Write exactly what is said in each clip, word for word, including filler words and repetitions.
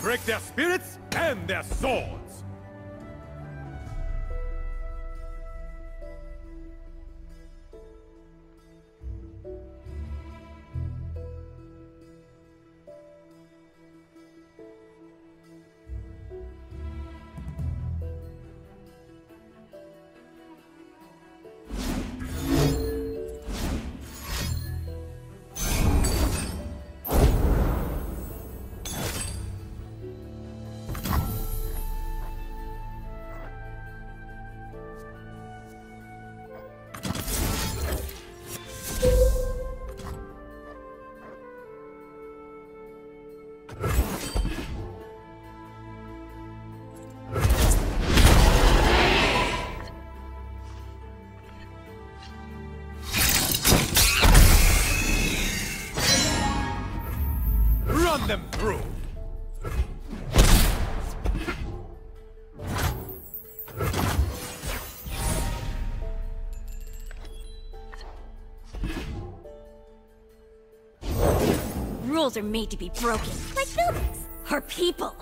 Break their spirits and their swords! Them through. Rules are made to be broken, like buildings or people.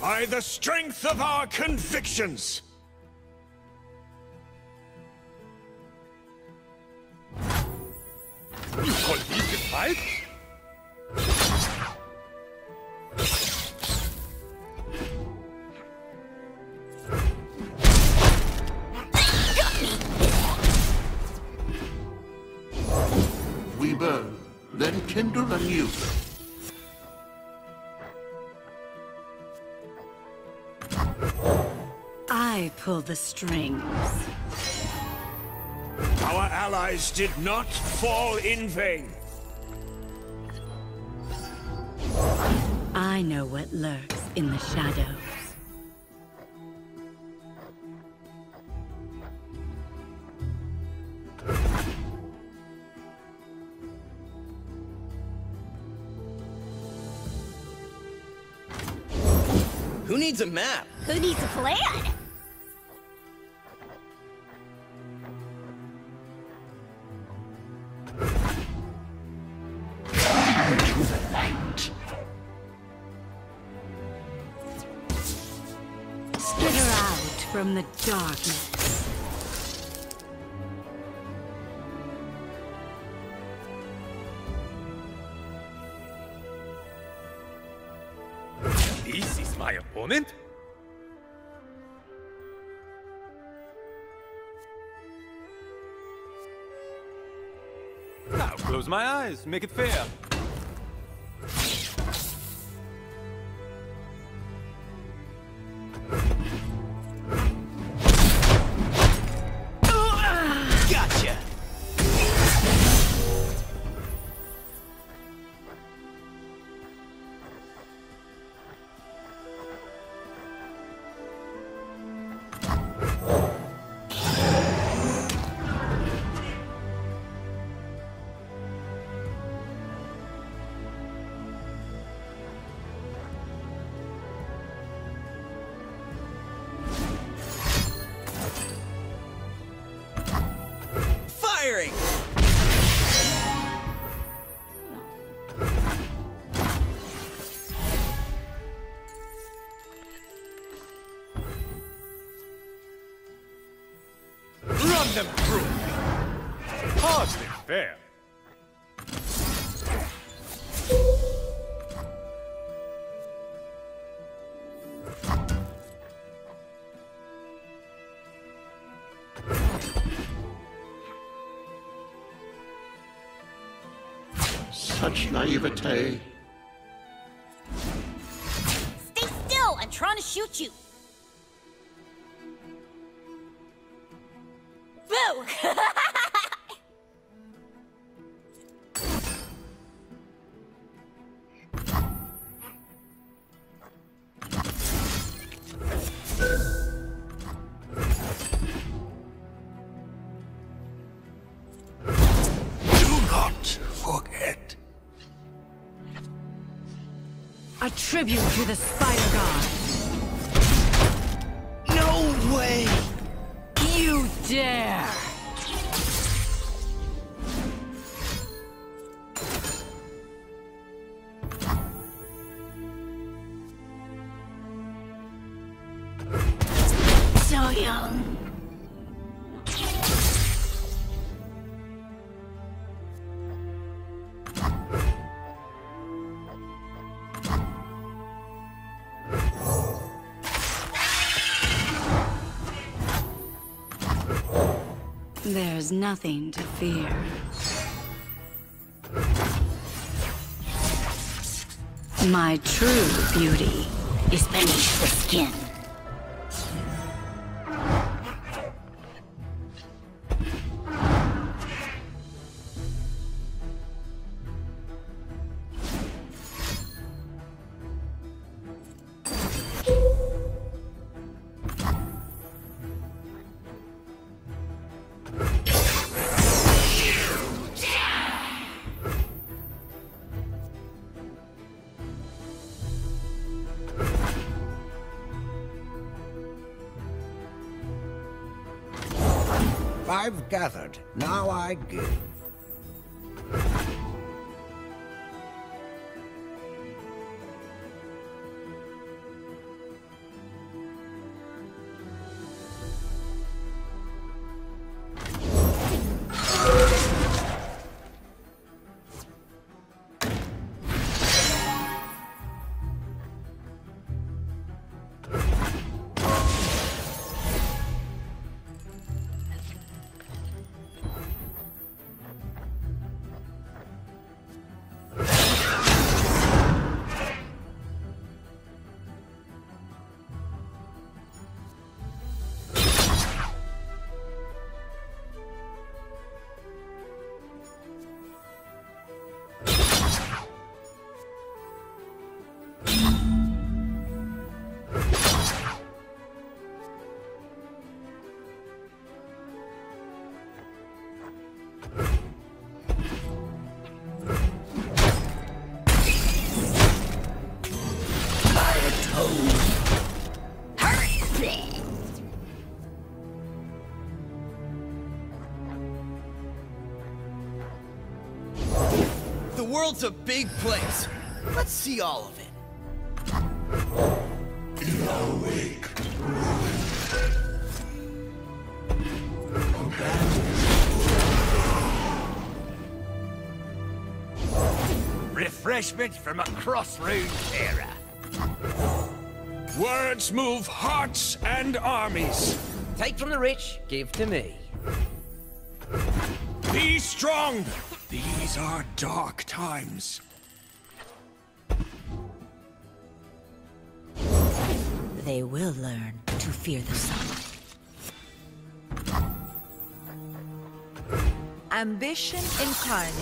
By the strength of our convictions! You call me the fight? We burn, then kindle anew. I pull the strings. Our allies did not fall in vain. I know what lurks in the shadows. Who needs a map? Who needs a plan? From the darkness. This is my opponent? Now close my eyes, make it fair. Run them through! Hardly fair! Such naivete. Stay still! I'm trying to shoot you! Boo! A tribute to the Spider God. No way! You dare! So young. There's nothing to fear. My true beauty is beneath the skin. I've gathered, now I give. The world's a big place. Let's see all of it. You are weak. Refreshment from a crossroads era. Words move hearts and armies. Take from the rich, give to me. Be strong! These are dark times. They will learn to fear the sun. Ambition incarnate.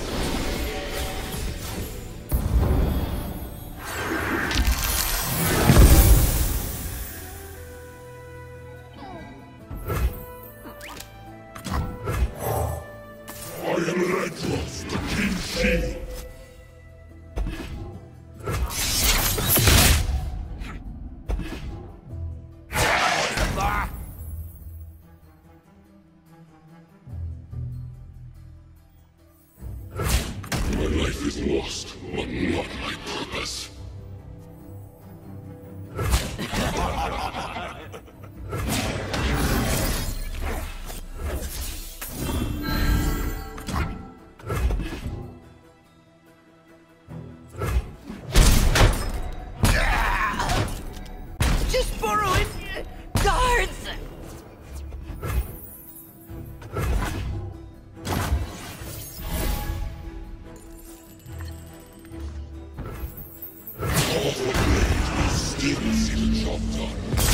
Still see the job done.